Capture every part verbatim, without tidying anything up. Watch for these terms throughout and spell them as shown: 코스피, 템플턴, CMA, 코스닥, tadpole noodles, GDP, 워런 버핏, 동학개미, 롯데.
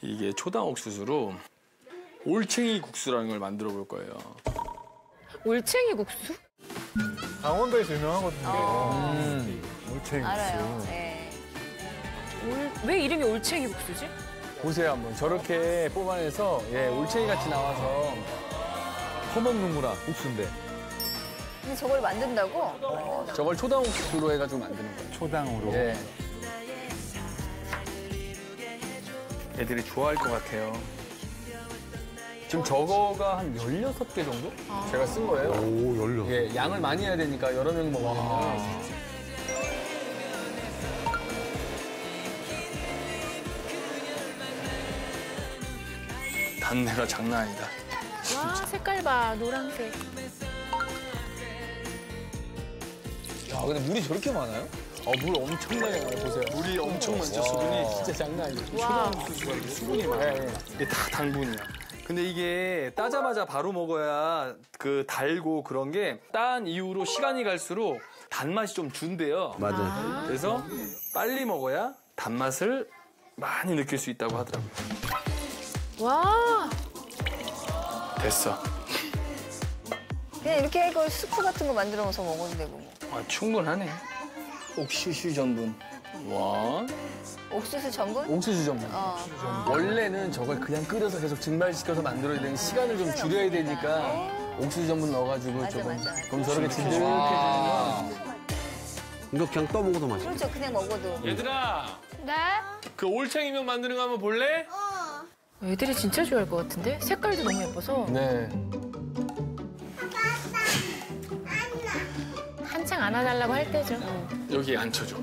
이게 초당 옥수수로 올챙이 국수라는 걸 만들어 볼 거예요. 올챙이 국수? 강원도에서 유명하거든요. 어. 음, 올챙이 알아요. 국수. 네. 올, 왜 이름이 올챙이 국수지? 보세요 한번. 저렇게 뽑아내서 예, 올챙이같이 나와서 퍼먹는구나, 국수인데. 근데 저걸 만든다고? 어, 저걸 초당 옥수수로 해가지고 만드는 거예요. 초당으로? 예. 애들이 좋아할 것 같아요. 지금 저거가 한 열여섯 개 정도? 아 제가 쓴 거예요. 오, 열여섯 개. 예, 양을 많이 해야 되니까 여러 명이 먹어야 된다. 단내가 장난 아니다. 와, 색깔 봐, 노란색. 야, 근데 물이 저렇게 많아요? 어, 물 엄청나게 많아요, 보세요. 물이 엄청 많죠, 수분이. 진짜 장난 아니에요. 초당옥수수가 이렇게 수분이 많아요. 이게 다 당분이야. 근데 이게 따자마자 바로 먹어야 그 달고 그런 게 딴 이후로 시간이 갈수록 단맛이 좀 준대요. 맞아요. 아 그래서 빨리 먹어야 단맛을 많이 느낄 수 있다고 하더라고요. 와 됐어. 그냥 이렇게 이거 스프 같은 거 만들어서 먹어도 되고. 아 충분하네. 옥수수 전분. 와. 옥수수 전분? 옥수수 전분. 어. 옥수수 전분. 원래는 저걸 그냥 끓여서 계속 증발시켜서 만들어야 되는 시간을 좀 줄여야 되니까 옥수수 전분 넣어가지고 맞아, 조금 맞아. 그럼 저렇게 진득해지는 거. 이거 그냥 떠먹어도 맛있어. 그렇죠, 그냥 먹어도. 얘들아. 네? 그 올챙이면 만드는 거 한번 볼래? 어. 애들이 진짜 좋아할 것 같은데? 색깔도 너무 예뻐서. 네. 한창 안아달라고 할 때죠. 어. 여기 앉혀줘.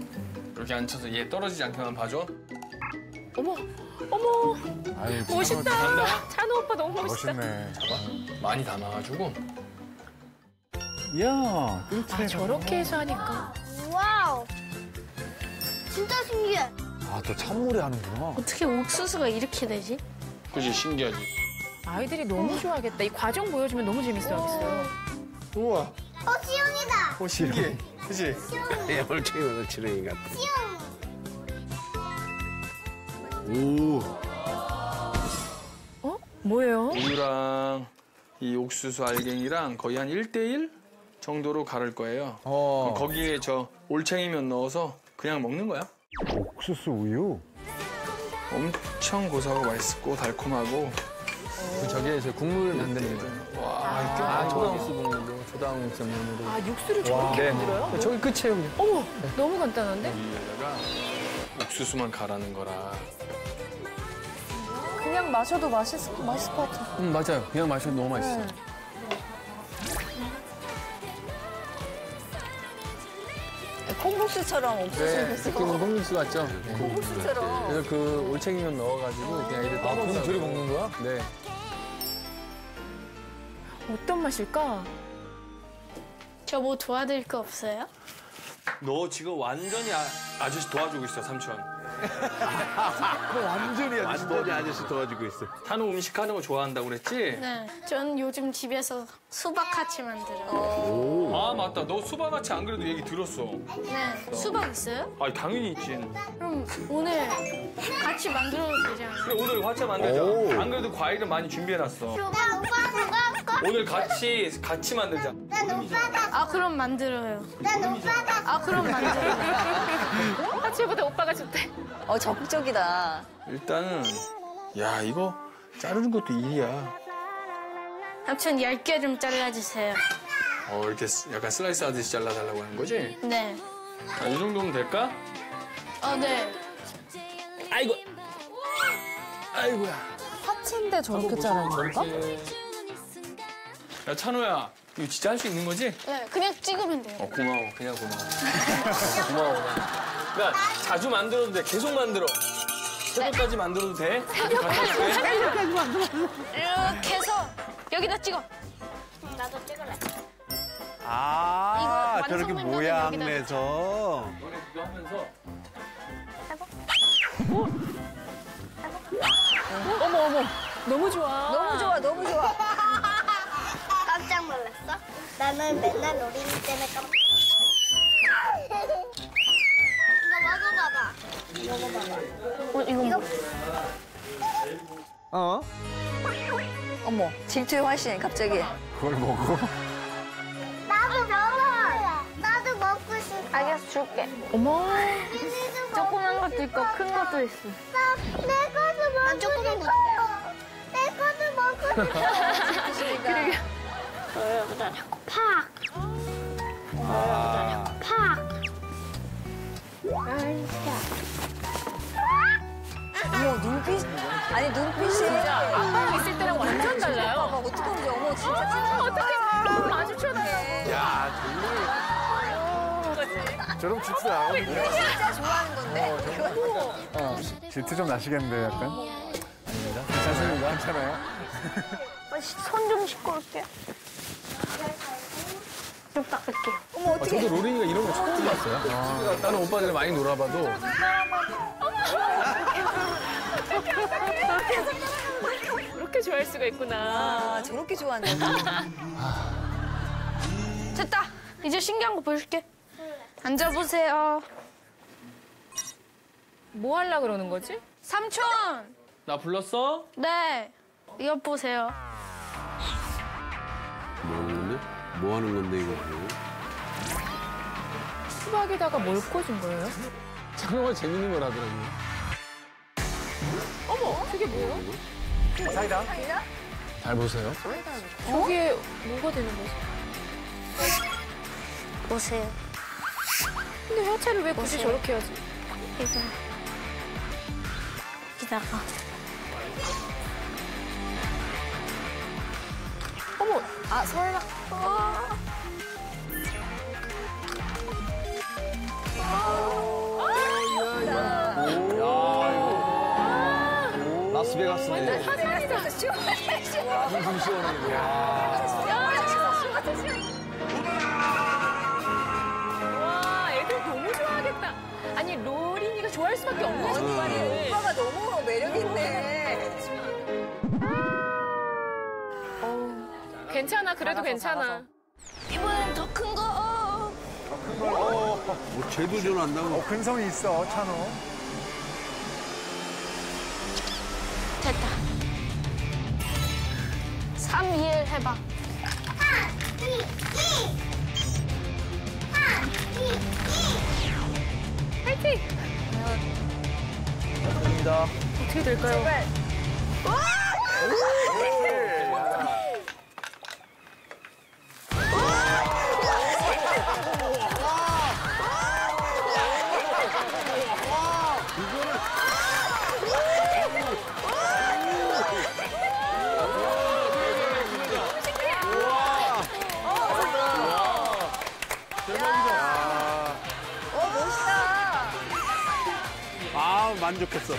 이렇게 앉혀서 얘 떨어지지 않게만 봐줘. 어머, 어머, 아이, 멋있다. 찬호 오빠 너무 멋있다. 멋있네. 잡아. 많이 담아가지고. 이야, 꿀채. 아, 저렇게 해서 하니까. 와우, 진짜 신기해. 아, 또 찬물에 하는구나. 어떻게 옥수수가 이렇게 되지? 그치, 신기하지. 아이들이 너무 좋아하겠다. 이 과정 보여주면 너무 재밌어하겠어요. 우와. 어, 시영이다. 어, 신기해. 그치? 예, 올챙이 오늘 지렁이 같아. 오. 어? 뭐예요? 우유랑 이 옥수수 알갱이랑 거의 한 일 대 일 정도로 갈을 거예요. 어. 거기에 저 올챙이면 넣어서 그냥 먹는 거야. 옥수수 우유? 엄청 고소하고 맛있고 달콤하고. 그 저게 제 국물 만드는 거예요. 와, 아, 초당옥수 국물로. 초당옥수 국물로. 아, 육수를 저렇게 네. 만들어요? 네. 저기 끝이에요. 그냥. 어머, 네. 너무 간단한데? 여기에다가 옥수수만 갈아는 거라. 그냥 마셔도 맛있을, 맛있을 것 같아. 응, 맞아요. 그냥 마셔도 너무 맛있어요. 네. 콩국수처럼 옥수수 됐어. 그건 콩국수 같죠? 네. 콩국수처럼. 그래서 그 올챙이면 넣어가지고 그냥 이렇게 따로 아, 둘이 먹는 거야? 네. 어떤 맛일까? 저 뭐 도와드릴 거 없어요? 너 지금 완전히 아, 아저씨 도와주고 있어, 삼촌. 완전히, 아저씨, 완전히 아저씨 도와주고 있어. 탄우 음식 하는 거 좋아한다고 그랬지? 네. 전 요즘 집에서 수박하치 만들어요. 아, 맞다. 너 수박하치 안 그래도 얘기 들었어. 네. 어. 수박 있어요? 아, 당연히 있지. 그럼 오늘 같이 만들어도 되지 않아요? 그래, 오늘 화채 만들자. 오. 안 그래도 과일은 많이 준비해놨어. 나 오빠 그거 할 거? 오늘 같이, 같이 만들자. 난 오빠가. 아, 그럼 만들어요. 난 오빠가. 아, 그럼 만들어요. 화채보다 오빠가 좋대. 어, 적극적이다. 일단은, 야, 이거 자르는 것도 일이야. 삼촌, 열 개 좀 잘라주세요. 어, 이렇게 약간 슬라이스 하듯이 잘라달라고 하는 거지? 네. 아, 이 정도면 될까? 어, 네. 아이고. 아이고야. 파츠인데 저렇게 자르는 건가? 야, 찬호야. 이거 진짜 할 수 있는 거지? 네, 그냥 찍으면 돼요. 어, 고마워. 그냥 고마워. 고마워. 야, 자주 만들어도 돼. 계속 만들어. 새벽까지 만들어도 돼. 새벽까지 새벽까지 만들어. 이렇게 해서 여기다 찍어. 나도 찍을래. 아, 이거 저렇게 모양 내서. 너네 그거 하면서. 어머 어머, 너무 좋아. 너무 좋아, 너무 좋아. 깜짝 놀랐어? 나는 맨날 어린이 때문에 깜짝. 이거 먹어봐봐. 먹어봐봐. 어, 이거. 이거. 어? 어머, 질투의 화신, 갑자기. 그걸 먹어? 나도 먹어! 나도 먹고 싶어. 알겠어, 줄게. 어머. 조그만 것도 있고, 큰 것도 있어. 나, 내 것도 먹고 싶어. 내 것도 먹고 싶어. 그러게. 어여보다 자꾸 팍! 어여보다 자꾸 팍! 아이, 야, 눈빛. 아니, 눈빛이. 진짜 아빠랑 있을 때랑 완전 달라요. 아빠 어떻게 오지? 어머, 진짜. 아, 어떻게 마주쳐다요. 야, 정말. 저런 축사. 진짜 좋아하는 건데. 어, 어, 질투 좀 나시겠는데, 약간. 아닙니다. 괜찮습니다. 괜찮아요. 손 좀 씻고 올게요. 좀 닦을게요. 어머, 어떻게. 아, 저도 로린이가 이런 거 처음 봤어요. 아, 다른 오빠들 많이 놀아봐도. 이렇게 좋아할 수가 있구나. 아, 저렇게 좋아한다. 됐다. 이제 신기한 거 보여줄게. 앉아보세요. 뭐 하려고 그러는 거지? 삼촌! 나 불렀어? 네. 이거 보세요. 뭐 하는 건데? 뭐 하는 건데, 이거? 수박에다가 뭘 꽂은 거예요? 정말 재밌는 걸 하더라고요. 어머, 저게 뭐야? 사이다? 사이다? 잘 보세요. 저게 어? 뭐가 되는 거지? 보세요. 근데 화채를 왜 굳이 보세요. 저렇게 하지? 이거. 여기다가. 어머, 아, 설마. 아. 집에 갔으면 완전 시원하다. 시원하다. 시원하다. 엄청 시원하네. 와, 애들 너무 좋아하겠다. 아니, 로린이가 좋아할 수밖에 없는 거야. 오빠가 너무 매력있네. 어, 괜찮아, 그래도 괜찮아. 이번엔 더 큰 거. 더 큰 거. 뭐 쟤도 전 안 나오고. 근성이 있어, 찬호. 됐다. 삼, 이, 일 해봐. 삼, 이, 이. 파이팅! 감사합니다. 어떻게 될까요? 제발. 와! 만족했어. 오,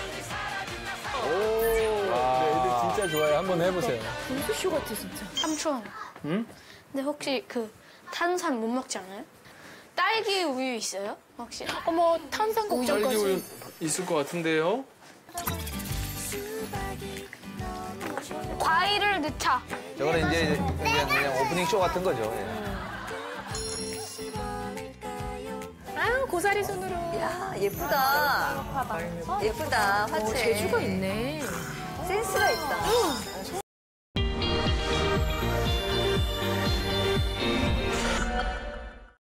와. 애들 진짜 좋아요. 한번 해보세요. 분수쇼 같아, 진짜. 삼촌. 응? 근데 혹시 그 탄산 못 먹지 않아요? 딸기 우유 있어요? 혹시? 어머, 탄산 걱정까지. 딸기 우유 있을 것 같은데요? 과일을 넣자. 저거는 이제, 이제 그냥, 그냥 오프닝 쇼 같은 거죠. 아유, 고사리 손으로. 야, 예쁘다. 예쁘다, 화채. 오, 재주가 있네. 센스가 있다.